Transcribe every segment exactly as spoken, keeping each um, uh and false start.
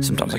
Sometimes I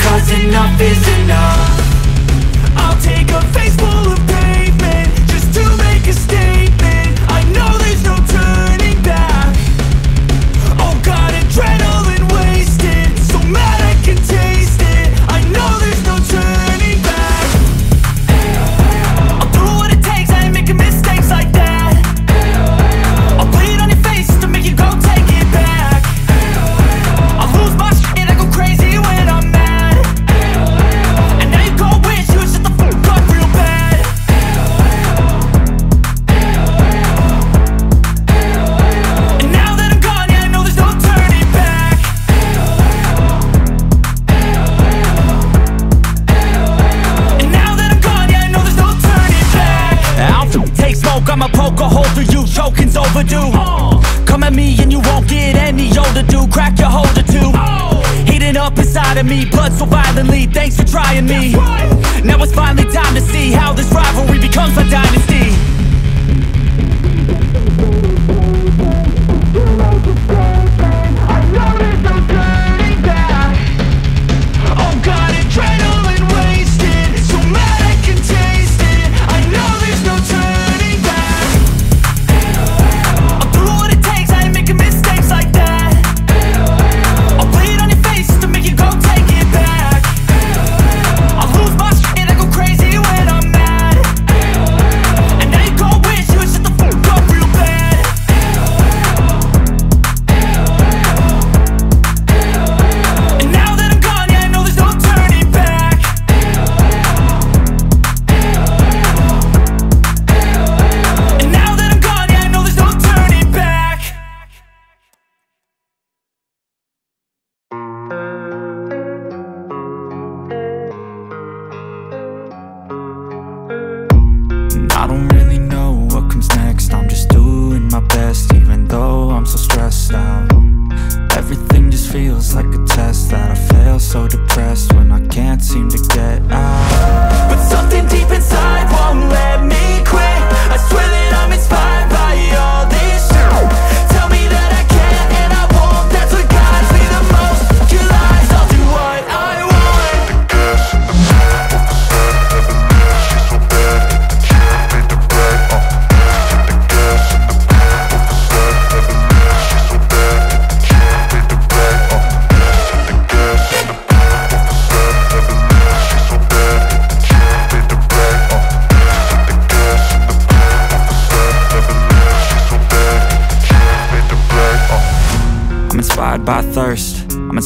Cause enough is enough. I'll take a face full of pavement just to make a statement. I know there's no turning back. Oh God, adrenaline wasted, so mad I can taste it. I know there's no turning back. I'll do what it takes, I ain't making mistakes like that. I'll put it on your face to make you go take it back. I lose my shit and I go crazy when I'm mad. And now you go wish you shut the fuck up real bad. And now that I'm gone, yeah, I know there's no turning back. And now that I'm gone, yeah, I know there's no turning back. I'll f- take smoke, I'ma poke a hole through you, choking's overdue. Uh, Come at me and you won't get any older, dude. Crack your hold or two. Oh. Heating up inside of me, blood so violently. Thanks for trying me. Right. Now it's finally time to see how this rivalry becomes a dynasty. I know there's no turning back. Oh God, adrenaline wasted, so mad I can taste it. I know there's no turning back. I'll do what it takes, I ain't making mistakes like that. I'll put it on your face to make you go take it back. I lose my shit and I go crazy when I'm mad. And now you go wish you shut the fuck up real bad. And now that I'm gone, yeah, I know there's no turning back. And now that I'm gone, yeah, I know there's no turning back. And I don't really know what comes next. I'm just doing my best, even though I'm so stressed out. Everything just feels like a test that I fail, so depressed when I can't seem to get out. But something deep inside won't let me quit. I swear that I'm inspired by all this shit. Tell me that I can and I won't, that's what guides me the most. You lies, I'll do what I want. I'm inspired by thirst, I'm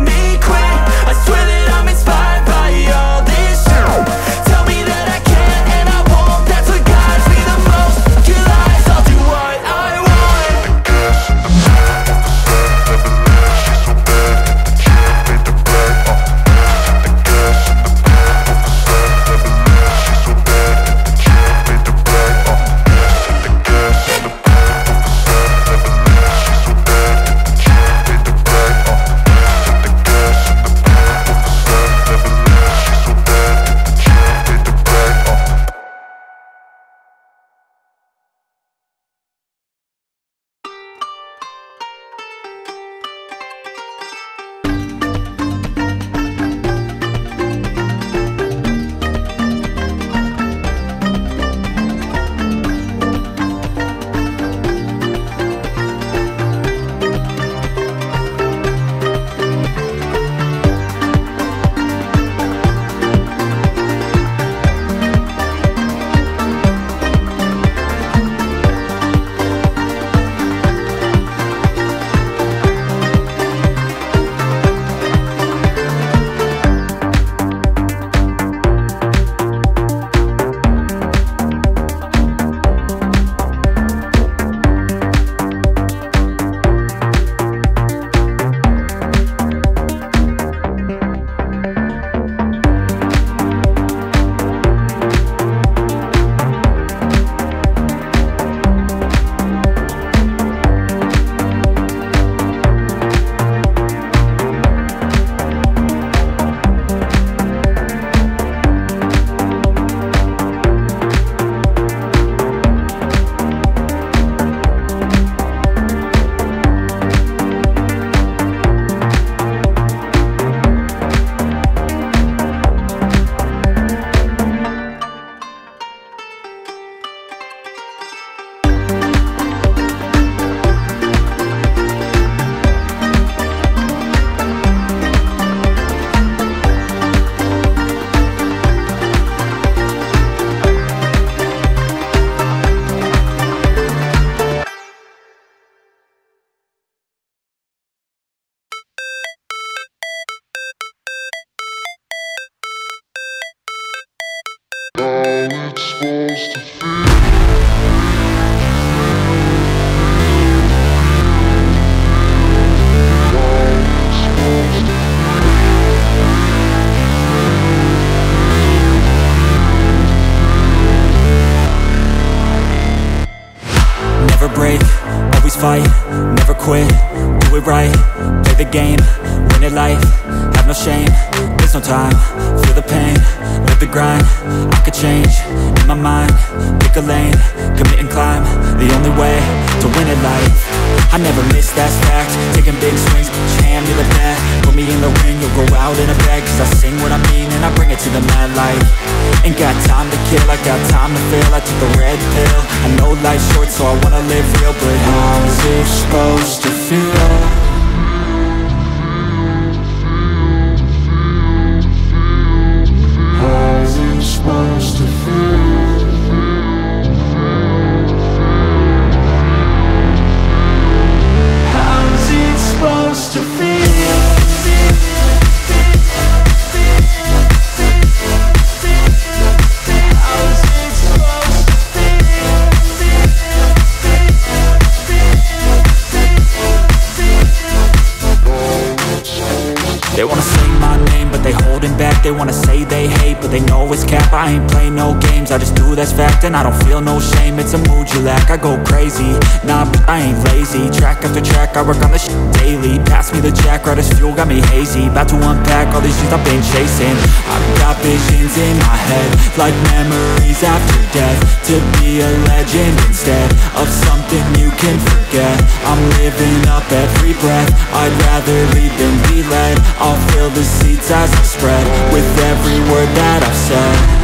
me quit. I swear that I'm inspired by all this shit. Tell me that I can and I won't, that's what guides me the most. You lies, I'll do what I want. it's supposed to feel. Never break, always fight, never quit, do it right, play the game, win at life, have no shame, there's no time, feel the pain, live the grind, I could change, in my mind, pick a lane, commit and climb, the only way to win at life. I never miss, that's fact, taking big swings, jam, you look bad, put me in the ring, you'll go out in a bag, cause I sing what I mean and I bring it to the mad light. Ain't got time to kill, I got time to feel, I took a red pill, I know life's short so I wanna live real, but how is it supposed to feel? They wanna say my name, but they holding back. They wanna say they hate, but they know it's cap. I ain't play no games, I just do, that's fact. And I don't feel no shame, it's a mood you lack. I go crazy, nah, but I ain't lazy. Track after track, I work on this shit daily. Pass me the jack, right as fuel, got me hazy. About to unpack all these things I've been chasing. I've got visions in my head, like memories after death. To be a legend instead of something you can forget. I'm living up every breath, I'd rather lead than be led. I'll fill the seats as I spread with every word that I've said.